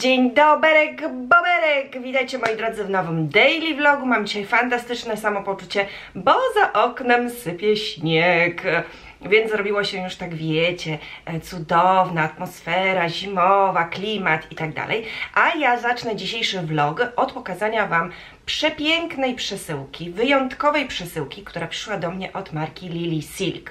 Dzień doberek, boberek! Witajcie moi drodzy w nowym daily vlogu. Mam dzisiaj fantastyczne samopoczucie, bo za oknem sypie śnieg. Więc zrobiło się już, tak wiecie, cudowna atmosfera zimowa, klimat i tak dalej. A ja zacznę dzisiejszy vlog od pokazania Wam przepięknej przesyłki, wyjątkowej przesyłki, która przyszła do mnie od marki LilySilk.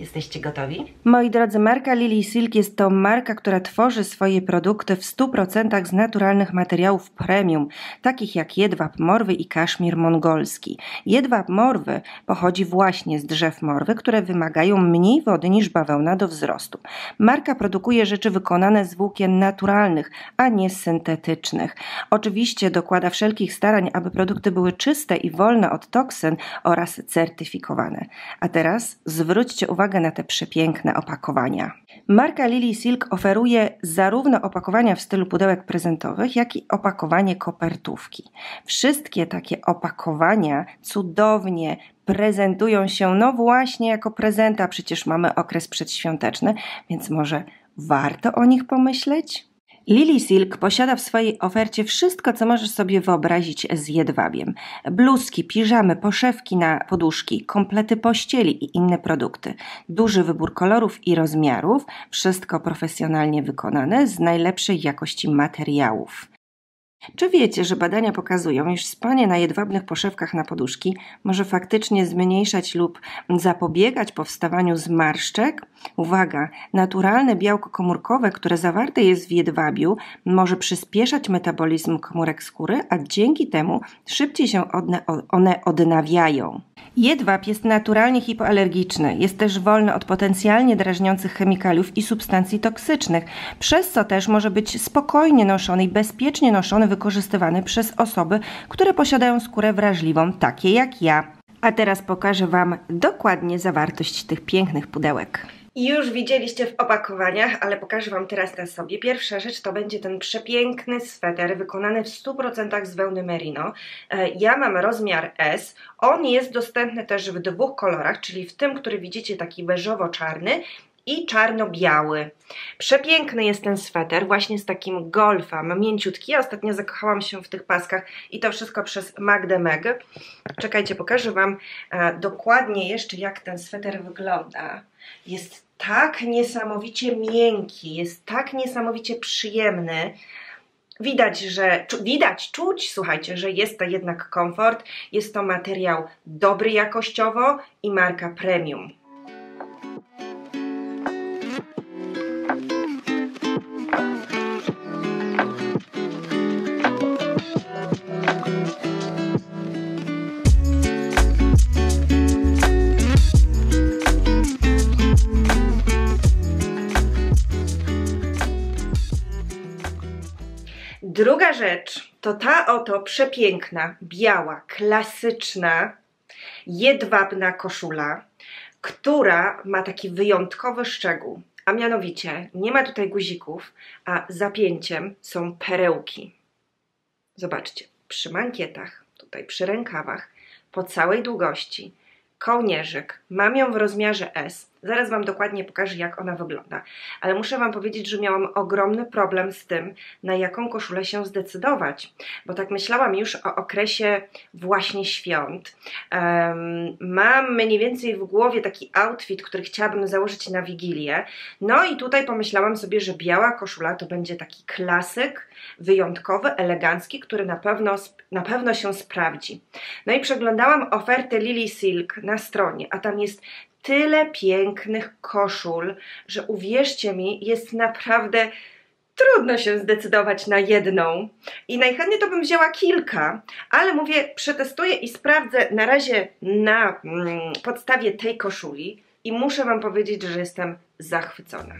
Jesteście gotowi? Moi drodzy, marka LilySilk jest to marka, która tworzy swoje produkty w 100% z naturalnych materiałów premium, takich jak jedwab morwy i kaszmir mongolski. Jedwab morwy pochodzi właśnie z drzew morwy, które wymagają mniej wody niż bawełna do wzrostu. Marka produkuje rzeczy wykonane z włókien naturalnych, a nie syntetycznych. Oczywiście dokłada wszelkich starań, aby produkty były czyste i wolne od toksyn oraz certyfikowane. A teraz zwróćcie uwagę na te przepiękne opakowania. Marka LilySilk oferuje zarówno opakowania w stylu pudełek prezentowych, jak i opakowanie kopertówki. Wszystkie takie opakowania cudownie prezentują się, no właśnie jako prezenta, przecież mamy okres przedświąteczny, więc może warto o nich pomyśleć? LilySilk posiada w swojej ofercie wszystko, co możesz sobie wyobrazić z jedwabiem. Bluzki, piżamy, poszewki na poduszki, komplety pościeli i inne produkty. Duży wybór kolorów i rozmiarów, wszystko profesjonalnie wykonane z najlepszej jakości materiałów. Czy wiecie, że badania pokazują, iż spanie na jedwabnych poszewkach na poduszki może faktycznie zmniejszać lub zapobiegać powstawaniu zmarszczek? Uwaga! Naturalne białko komórkowe, które zawarte jest w jedwabiu, może przyspieszać metabolizm komórek skóry, a dzięki temu szybciej się one odnawiają. Jedwab jest naturalnie hipoalergiczny, jest też wolny od potencjalnie drażniących chemikaliów i substancji toksycznych, przez co też może być spokojnie noszony i bezpiecznie noszony, wykorzystywany przez osoby, które posiadają skórę wrażliwą, takie jak ja. A teraz pokażę Wam dokładnie zawartość tych pięknych pudełek. Już widzieliście w opakowaniach, ale pokażę Wam teraz na sobie. Pierwsza rzecz to będzie ten przepiękny sweter wykonany w 100% z wełny merino. Ja mam rozmiar S. On jest dostępny też w dwóch kolorach, czyli w tym, który widzicie, taki beżowo-czarny i czarno-biały. Przepiękny jest ten sweter, właśnie z takim golfem, mięciutki. Ja ostatnio zakochałam się w tych paskach i to wszystko przez Magdę Meg. Czekajcie, pokażę Wam dokładnie jeszcze, jak ten sweter wygląda. Jest tak niesamowicie miękki, jest tak niesamowicie przyjemny. Czuć, słuchajcie, że jest to jednak komfort. Jest to materiał dobry jakościowo i marka premium. Druga rzecz to ta oto przepiękna, biała, klasyczna, jedwabna koszula, która ma taki wyjątkowy szczegół, a mianowicie nie ma tutaj guzików, a zapięciem są perełki. Zobaczcie, przy mankietach, tutaj przy rękawach, po całej długości, kołnierzyk, mam ją w rozmiarze S. Zaraz Wam dokładnie pokażę, jak ona wygląda. Ale muszę Wam powiedzieć, że miałam ogromny problem z tym, na jaką koszulę się zdecydować. Bo tak myślałam już o okresie właśnie świąt. Mam mniej więcej w głowie taki outfit, który chciałabym założyć na Wigilię. No i tutaj pomyślałam sobie, że biała koszula to będzie taki klasyk, wyjątkowy, elegancki, który na pewno się sprawdzi. No i przeglądałam ofertę LilySilk na stronie, a tam jest tyle pięknych koszul, że uwierzcie mi, jest naprawdę trudno się zdecydować na jedną i najchętniej to bym wzięła kilka, ale mówię, przetestuję i sprawdzę na razie na podstawie tej koszuli i muszę Wam powiedzieć, że jestem zachwycona.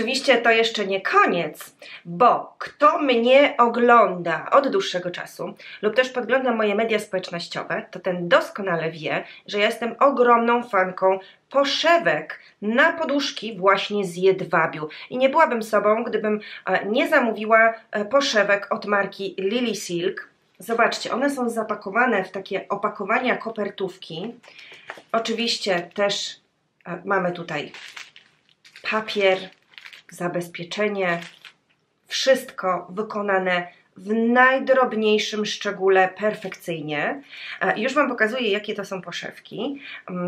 oczywiście to jeszcze nie koniec, bo kto mnie ogląda od dłuższego czasu lub też podgląda moje media społecznościowe, to ten doskonale wie, że ja jestem ogromną fanką poszewek na poduszki właśnie z jedwabiu. I nie byłabym sobą, gdybym nie zamówiła poszewek od marki LilySilk. Zobaczcie, one są zapakowane w takie opakowania kopertówki. Oczywiście też mamy tutaj papier, zabezpieczenie, wszystko wykonane w najdrobniejszym szczególe perfekcyjnie. Już Wam pokazuję, jakie to są poszewki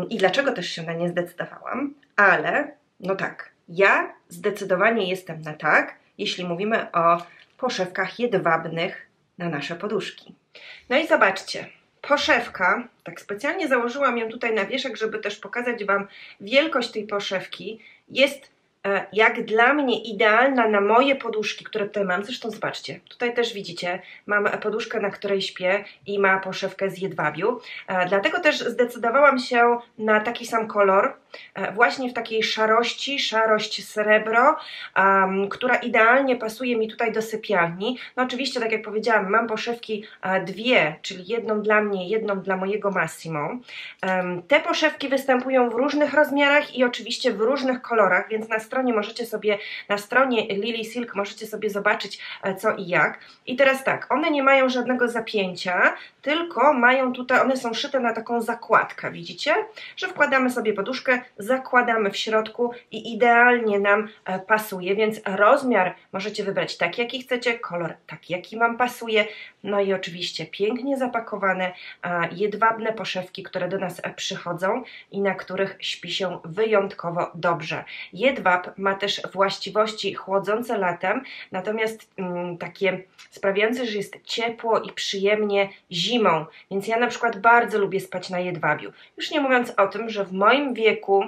i dlaczego też się na nie zdecydowałam, ale no tak, ja zdecydowanie jestem na tak, jeśli mówimy o poszewkach jedwabnych na nasze poduszki. No i zobaczcie, poszewka, tak specjalnie założyłam ją tutaj na wieszak, żeby też pokazać Wam wielkość tej poszewki, jest jak dla mnie idealna na moje poduszki, które tutaj mam. Zresztą zobaczcie, tutaj też widzicie, mam poduszkę, na której śpię i ma poszewkę z jedwabiu. Dlatego też zdecydowałam się na taki sam kolor, właśnie w takiej szarości, szarość srebro, która idealnie pasuje mi tutaj do sypialni. No oczywiście, tak jak powiedziałam, mam poszewki dwie, czyli jedną dla mnie, jedną dla mojego Massimo. Te poszewki występują w różnych rozmiarach i oczywiście w różnych kolorach, więc na stronie LilySilk możecie sobie zobaczyć co i jak. I teraz tak, one nie mają żadnego zapięcia, tylko mają tutaj, one są szyte na taką zakładkę, widzicie? Że wkładamy sobie poduszkę, zakładamy w środku i idealnie nam pasuje, więc rozmiar możecie wybrać tak jaki chcecie, kolor tak jaki Wam pasuje, no i oczywiście pięknie zapakowane jedwabne poszewki, które do nas przychodzą i na których śpi się wyjątkowo dobrze. Jedwab ma też właściwości chłodzące latem, natomiast takie sprawiające, że jest ciepło i przyjemnie zimą, więc ja na przykład bardzo lubię spać na jedwabiu. Już nie mówiąc o tym, że w moim wieku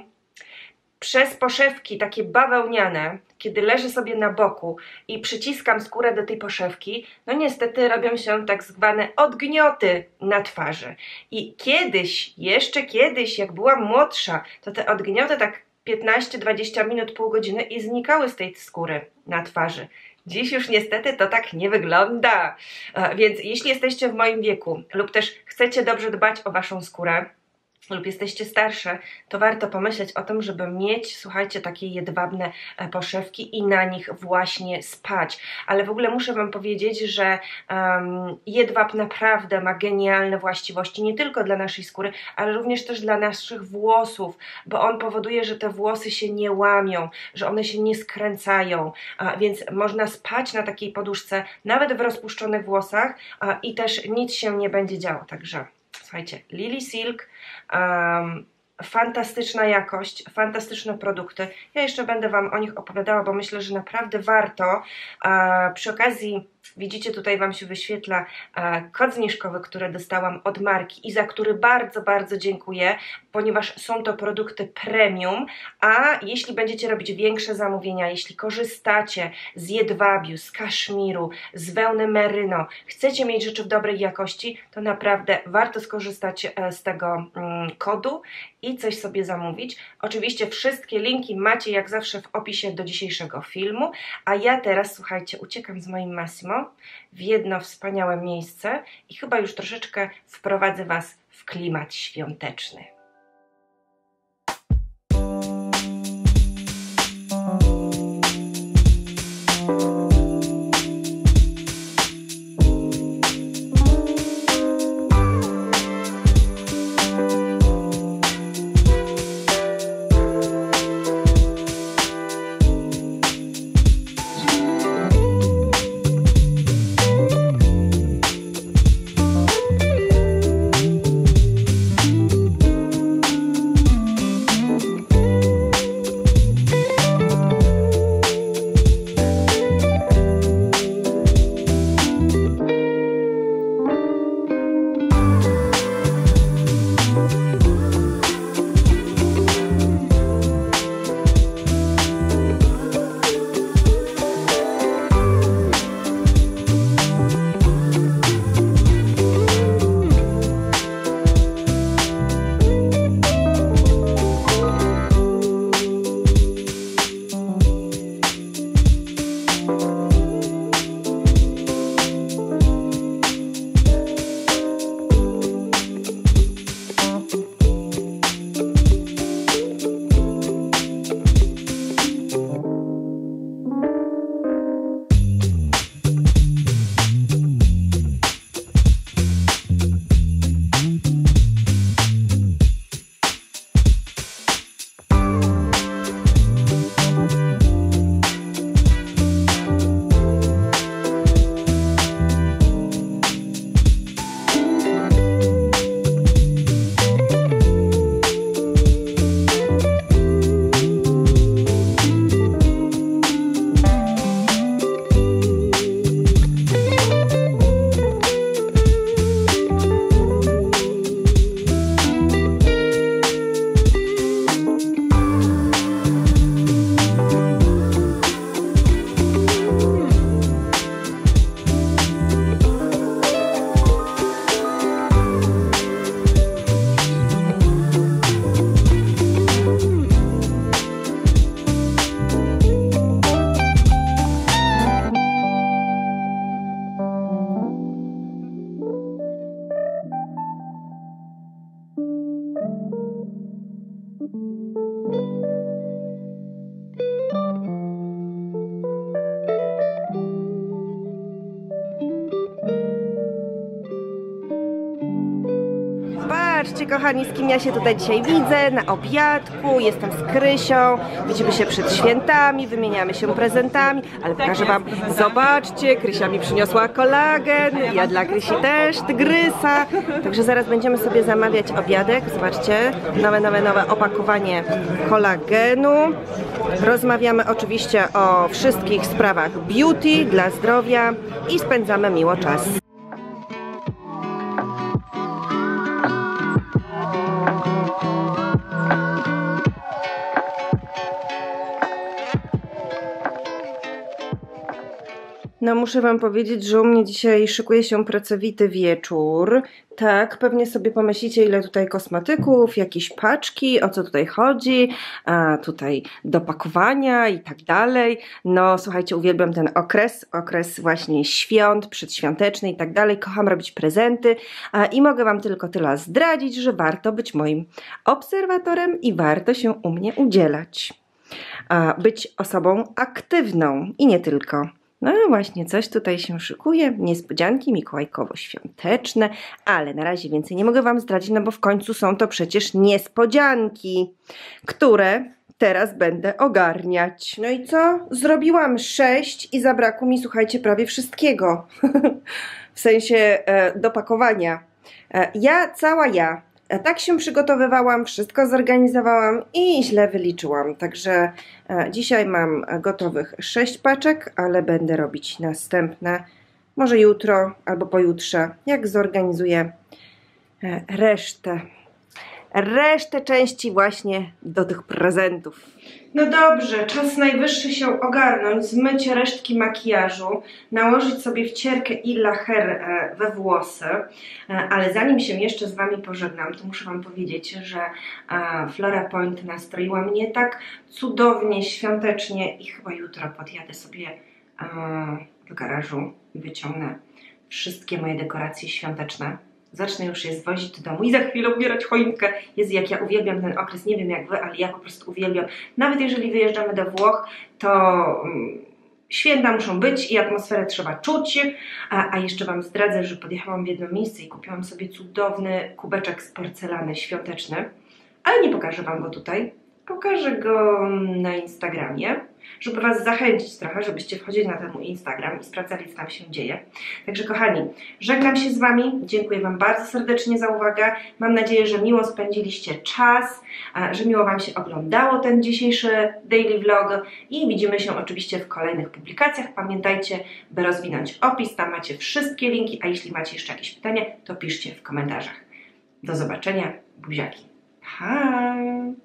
przez poszewki takie bawełniane, kiedy leżę sobie na boku i przyciskam skórę do tej poszewki, no niestety robią się tak zwane odgnioty na twarzy. I kiedyś, jeszcze kiedyś, jak byłam młodsza, to te odgnioty tak 15-20 minut, pół godziny i znikały z tej skóry na twarzy. Dziś już niestety to tak nie wygląda. Więc jeśli jesteście w moim wieku lub też chcecie dobrze dbać o Waszą skórę lub jesteście starsze, to warto pomyśleć o tym, żeby mieć, słuchajcie, takie jedwabne poszewki i na nich właśnie spać. Ale w ogóle muszę Wam powiedzieć, że jedwab naprawdę ma genialne właściwości, nie tylko dla naszej skóry, ale również też dla naszych włosów, bo on powoduje, że te włosy się nie łamią, że one się nie skręcają, więc można spać na takiej poduszce, nawet w rozpuszczonych włosach i też nic się nie będzie działo, także... Słuchajcie, LilySilk, fantastyczna jakość, fantastyczne produkty. Ja jeszcze będę Wam o nich opowiadała, bo myślę, że naprawdę warto. Przy okazji widzicie, tutaj Wam się wyświetla kod zniżkowy, który dostałam od marki i za który bardzo, bardzo dziękuję, ponieważ są to produkty premium, a jeśli będziecie robić większe zamówienia, jeśli korzystacie z jedwabiu, z kaszmiru, z wełny merino, chcecie mieć rzeczy w dobrej jakości, to naprawdę warto skorzystać z tego kodu i coś sobie zamówić. Oczywiście wszystkie linki macie jak zawsze w opisie do dzisiejszego filmu, a ja teraz, słuchajcie, uciekam z moim Massimo w jedno wspaniałe miejsce i chyba już troszeczkę wprowadzę Was w klimat świąteczny. Zobaczcie, kochani, z kim ja się tutaj dzisiaj widzę na obiadku. Jestem z Krysią. Widzimy się przed świętami, wymieniamy się prezentami, ale pokażę wam. Zobaczcie, Krysia mi przyniosła kolagen, ja dla Krysi też, tygrysa. Także zaraz będziemy sobie zamawiać obiadek. Zobaczcie, nowe opakowanie kolagenu. Rozmawiamy oczywiście o wszystkich sprawach beauty, dla zdrowia i spędzamy miło czas. No muszę wam powiedzieć, że u mnie dzisiaj szykuje się pracowity wieczór. Tak, pewnie sobie pomyślicie, ile tutaj kosmetyków, jakieś paczki, o co tutaj chodzi, a tutaj dopakowania i tak dalej. No słuchajcie, uwielbiam ten okres właśnie świąt, przedświąteczny i tak dalej. Kocham robić prezenty i mogę wam tylko tyle zdradzić, że warto być moim obserwatorem i warto się u mnie udzielać. Być osobą aktywną i nie tylko. No właśnie, coś tutaj się szykuje, niespodzianki mikołajkowo-świąteczne, ale na razie więcej nie mogę wam zdradzić, no bo w końcu są to przecież niespodzianki, które teraz będę ogarniać. No i co? Zrobiłam 6 i zabrakło mi, słuchajcie, prawie wszystkiego, w sensie dopakowania. Tak się przygotowywałam, wszystko zorganizowałam i źle wyliczyłam. Także dzisiaj mam gotowych 6 paczek, ale będę robić następne. Może jutro albo pojutrze, jak zorganizuję resztę części właśnie do tych prezentów. No dobrze, czas najwyższy się ogarnąć, zmyć resztki makijażu, nałożyć sobie wcierkę i lakier we włosy, ale zanim się jeszcze z wami pożegnam, to muszę wam powiedzieć, że Flora Point nastroiła mnie tak cudownie, świątecznie i chyba jutro podjadę sobie do garażu i wyciągnę wszystkie moje dekoracje świąteczne. Zacznę już je zwozić do domu i za chwilę ubierać choinkę. Jezu, jak ja uwielbiam ten okres, nie wiem jak wy, ale ja po prostu uwielbiam. Nawet jeżeli wyjeżdżamy do Włoch, to święta muszą być i atmosferę trzeba czuć. A jeszcze wam zdradzę, że podjechałam w jedno miejsce i kupiłam sobie cudowny kubeczek z porcelany świąteczny. Ale nie pokażę wam go tutaj, pokażę go na Instagramie, żeby was zachęcić trochę, żebyście wchodzili na ten mój Instagram i sprawdzali, co tam się dzieje. Także kochani, żegnam się z wami, dziękuję wam bardzo serdecznie za uwagę, mam nadzieję, że miło spędziliście czas, że miło wam się oglądało ten dzisiejszy daily vlog i widzimy się oczywiście w kolejnych publikacjach. Pamiętajcie, by rozwinąć opis, tam macie wszystkie linki, a jeśli macie jeszcze jakieś pytania, to piszcie w komentarzach. Do zobaczenia, buziaki. Pa!